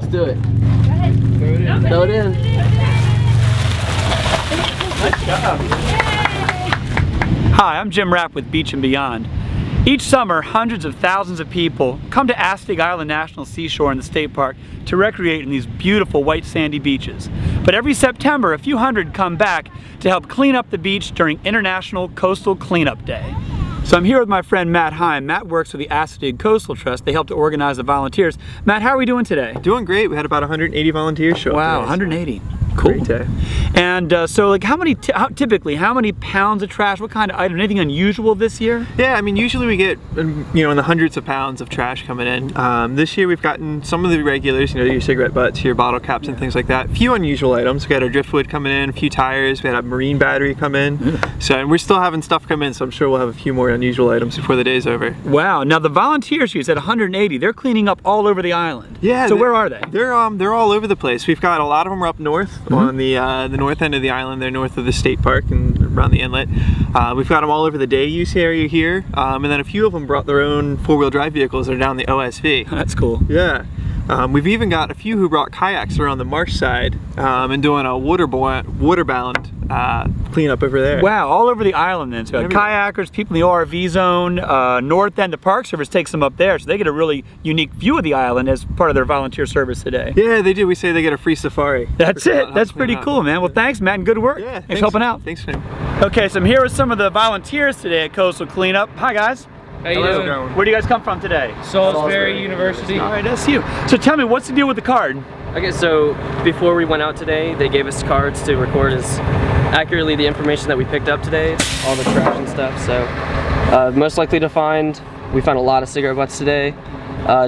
Let's do it. Go ahead. Throw it in. Nice job. Hi, I'm Jim Rapp with Beach and Beyond. Each summer, hundreds of thousands of people come to Assateague Island National Seashore in the state park to recreate in these beautiful white sandy beaches. But every September, a few hundred come back to help clean up the beach during International Coastal Cleanup Day. So I'm here with my friend Matt Heim. Matt works with the Assateague Coastal Trust. They help to organize the volunteers. Matt, how are we doing today? Doing great. We had about 180 volunteers show up. Wow, today, 180. Cool. Great day. And so, like, typically how many pounds of trash? What kind of item? Anything unusual this year? Yeah, I mean, usually we get, you know, in the hundreds of pounds of trash coming in. This year we've gotten some of the regulars, you know, your cigarette butts, your bottle caps, and things like that. A few unusual items. We had our driftwood coming in, a few tires. We had a marine battery come in. So, and we're still having stuff come in. So I'm sure we'll have a few more unusual items before the day's over. Wow. Now the volunteers, you said 180. They're cleaning up all over the island. Yeah. So where are they? They're all over the place. We've got a lot of them are up north. On the north end of the island. They're north of the state park and around the inlet. We've got them all over the day use area here, and then a few of them brought their own four-wheel drive vehicles that are down the OSV. That's cool. Yeah. We've even got a few who brought kayaks around the marsh side and doing a waterbound cleanup over there. Wow, all over the island then. So kayakers, people in the RV zone, north end, the Park Service takes them up there, so they get a really unique view of the island as part of their volunteer service today. Yeah, they do. We say they get a free safari. That's it. That's pretty cool, man. Well, thanks, Matt, and good work. Yeah, thanks for helping out. Thanks, man. Okay, so I'm here with some of the volunteers today at Coastal Cleanup. Hi, guys. How you doing? Where do you guys come from today? Salisbury University. All right, that's you. So tell me, what's the deal with the card? Okay, so before we went out today, they gave us cards to record as accurately the information that we picked up today, all the trash and stuff. So most likely to find, we found a lot of cigarette butts today.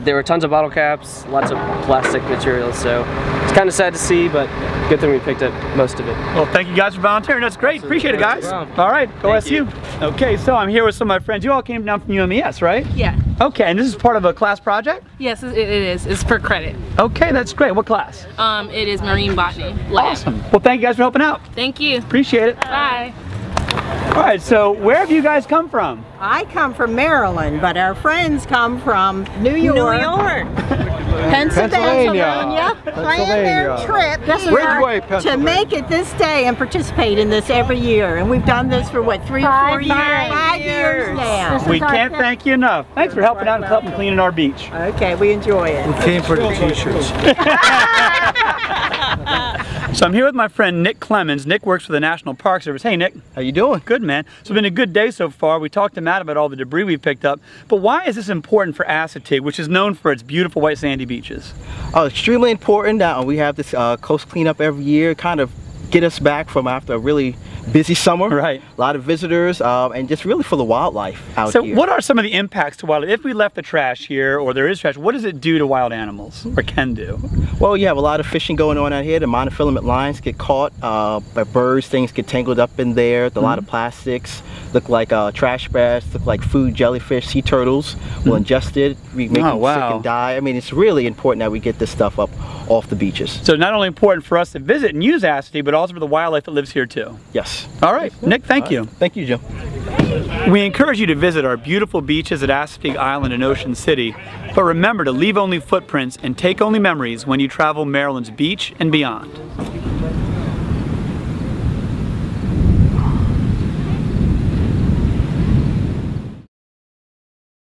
There were tons of bottle caps, lots of plastic materials, so it's kind of sad to see, but good thing we picked up most of it. Well, thank you guys for volunteering. That's great. Absolutely. Appreciate it, guys. All right, go SU. Okay, so I'm here with some of my friends. You all came down from UMES, right? Yeah. Okay, and this is part of a class project? Yes, it is. It's for credit. Okay, that's great. What class? It is Marine Botany lab. Awesome. Well, thank you guys for helping out. Thank you. Appreciate it. Bye. All right, so where have you guys come from? I come from Maryland, but our friends come from New York, Pennsylvania. Plan their trip to make it this day and participate in this every year. And we've done this for what, five years now. We can't thank you enough. Thanks for helping out and helping cleaning our beach. Okay, we enjoy it. We came for the t-shirts. So I'm here with my friend Nick Clemons. Nick works for the National Park Service. Hey Nick. How you doing? Good, man. So it's been a good day so far. We talked to Matt about all the debris we've picked up. But why is this important for Assateague, which is known for its beautiful white sandy beaches? Oh, extremely important. We have this coast cleanup every year, kind of get us back from after a really busy summer. Right. A lot of visitors and just really for the wildlife out here. So what are some of the impacts to wildlife? If we left the trash here or there is trash, what does it do to wild animals or can do? Well, you have a lot of fishing going on out here. The monofilament lines get caught by birds. Things get tangled up in there. A lot of plastics look like trash bags, look like food, jellyfish, sea turtles will ingest it. We make them sick and die. I mean, it's really important that we get this stuff up off the beaches. So not only important for us to visit and use Assateague, but also for the wildlife that lives here too. Yes. All right, Nick, thank you. Thank you, Jim. We encourage you to visit our beautiful beaches at Assateague Island and Ocean City, but remember to leave only footprints and take only memories when you travel Maryland's Beach and Beyond.